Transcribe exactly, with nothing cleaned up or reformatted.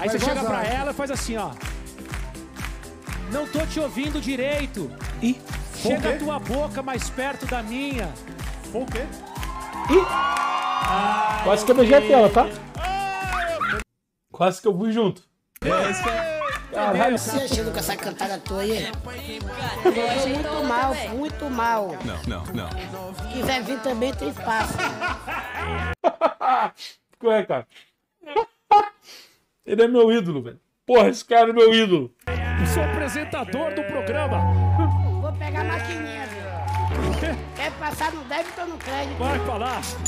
Aí vai você vazar. Chega pra ela e faz assim, ó. Não tô te ouvindo direito. E? Chega a tua boca mais perto da minha. Por quê? Ih! Ai, quase que eu beijei a tela, tá? Ai, quase que eu fui junto. É isso aí. Caralho, você achando com essa cantada tua aí? Eu achei muito mal, muito mal. Não, não, não. Se quiser vir também, tem fácil. Qual é, cara? Ele é meu ídolo, velho. Porra, esse cara é meu ídolo. Eu sou apresentador do programa. Vou pegar a maquininha, viu? Quer passar no débito ou no crédito? Vai falar.